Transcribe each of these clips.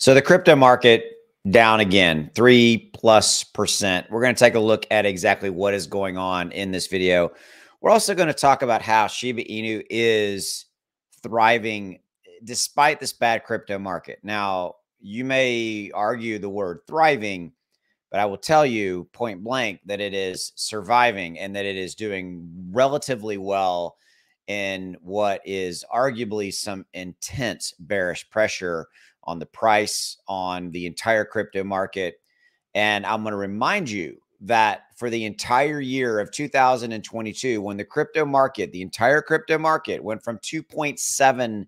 So the crypto market down again, 3+%. We're going to take a look at exactly what is going on in this video. We're also going to talk about how Shiba Inu is thriving despite this bad crypto market. Now, you may argue the word thriving, but I will tell you point blank that it is surviving and that it is doing relatively well in what is arguably some intense bearish pressure on the price, on the entire crypto market. And I'm going to remind you that for the entire year of 2022, when the crypto market, the entire crypto market went from $2.7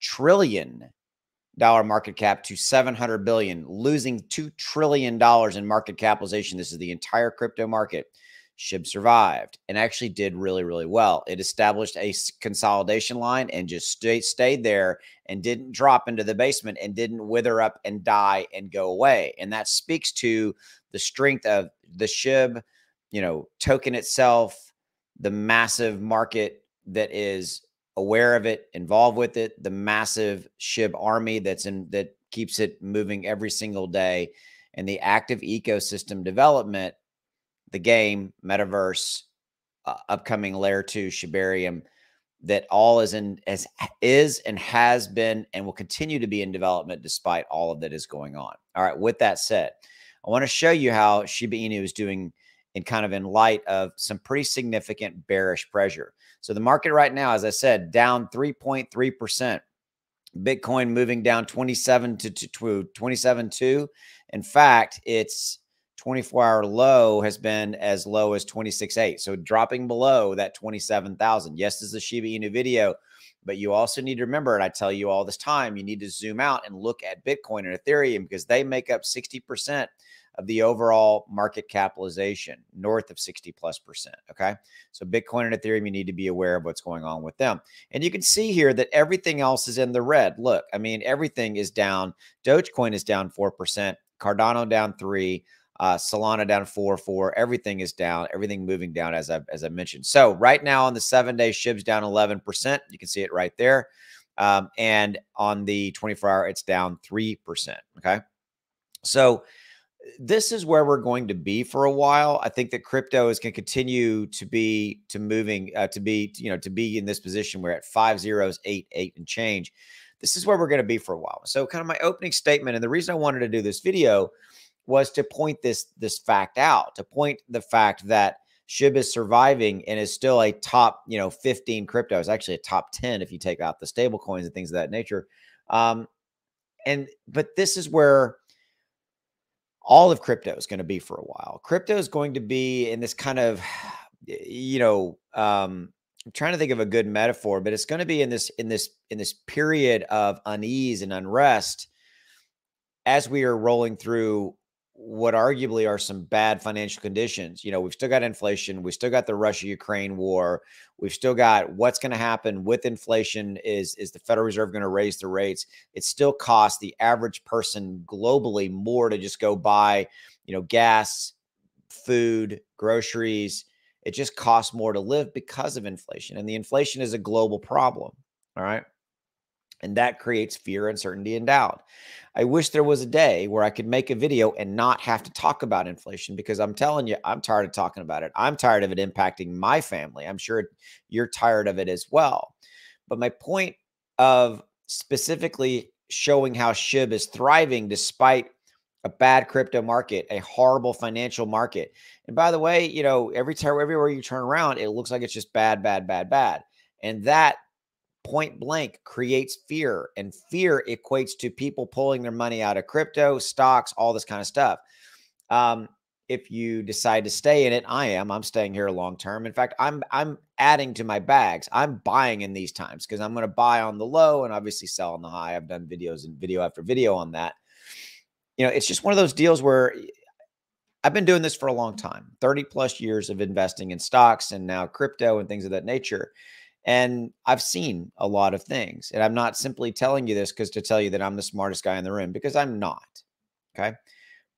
trillion market cap to $700 billion, losing $2 trillion in market capitalization. This is the entire crypto market. SHIB survived and actually did really, really well. It established a consolidation line and just stayed there and didn't drop into the basement and didn't wither up and die and go away. And that speaks to the strength of the SHIB, token itself, the massive market that is aware of it, involved with it, the massive SHIB army that keeps it moving every single day, and the active ecosystem development, the game, metaverse, upcoming layer 2, Shibarium, that all has been and will continue to be in development despite all of that is going on. All right, with that said, I want to show you how Shiba Inu is doing in light of some pretty significant bearish pressure. So the market right now, as I said, down 3.3%. Bitcoin moving down 27.2. In fact, its 24-hour low has been as low as 26.8. So dropping below that 27,000. Yes, this is a Shiba Inu video, but you also need to remember, and I tell you all this time, you need to zoom out and look at Bitcoin and Ethereum because they make up 60% of the overall market capitalization, north of 60+%. Okay. So Bitcoin and Ethereum, you need to be aware of what's going on with them. And you can see here that everything else is in the red. Look, I mean, everything is down. Dogecoin is down 4%, Cardano down 3%, Solana down 4.4%. Everything is down, everything moving down as I mentioned. So right now on the 7-day, SHIB's down 11%. You can see it right there. And on the 24-hour, it's down 3%. Okay. So this is where we're going to be for a while. I think that crypto is going to continue to be to be in this position. We're at 5.088 and change. This is where we're going to be for a while. So kind of my opening statement, and the reason I wanted to do this video was to point this fact out, to point the fact that SHIB is surviving and is still a top 15 crypto. It's actually a top 10 if you take out the stable coins and things of that nature. But this is where all of crypto is going to be for a while. Crypto is going to be in this kind of, I'm trying to think of a good metaphor, but it's going to be in this period of unease and unrest as we are rolling through what arguably are some bad financial conditions. We've still got inflation. We've still got the Russia-Ukraine war. We've still got what's going to happen with inflation. Is the Federal Reserve going to raise the rates? It still costs the average person globally more to just go buy, gas, food, groceries. It just costs more to live because of inflation. And the inflation is a global problem. All right. And that creates fear, uncertainty, and doubt. I wish there was a day where I could make a video and not have to talk about inflation, because I'm telling you, I'm tired of talking about it. I'm tired of it impacting my family. I'm sure you're tired of it as well. But my point of specifically showing how SHIB is thriving despite a bad crypto market, a horrible financial market. And by the way, everywhere you turn around, it looks like it's just bad, bad, bad, bad. And that point blank creates fear, and fear equates to people pulling their money out of crypto, stocks, all this kind of stuff. If you decide to stay in it, I'm staying here long term. In fact, I'm adding to my bags. I'm buying in these times because I'm going to buy on the low and obviously sell on the high. I've done videos and video after video on that. It's just one of those deals where I've been doing this for a long time, 30+ years of investing in stocks and now crypto and things of that nature. And I've seen a lot of things, and I'm not simply telling you this to tell you that I'm the smartest guy in the room, because I'm not. Okay.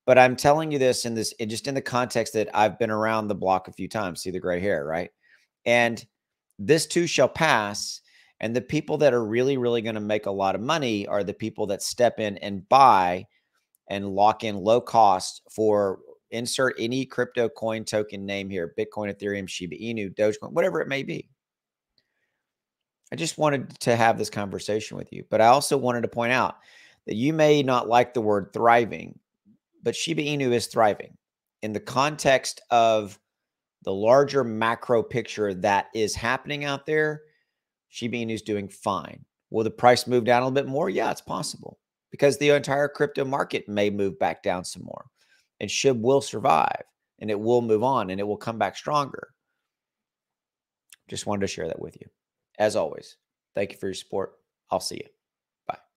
But I'm telling you this just in the context that I've been around the block a few times. See the gray hair, right? And this too shall pass. And the people that are really, really going to make a lot of money are the people that step in and buy and lock in low cost for insert any crypto coin token name here, Bitcoin, Ethereum, Shiba Inu, Dogecoin, whatever it may be. I just wanted to have this conversation with you, but I also wanted to point out that you may not like the word thriving, but Shiba Inu is thriving in the context of the larger macro picture that is happening out there. Shiba Inu is doing fine. Will the price move down a little bit more? Yeah, it's possible because the entire crypto market may move back down some more, and SHIB will survive and it will move on and it will come back stronger. Just wanted to share that with you. As always, thank you for your support. I'll see you.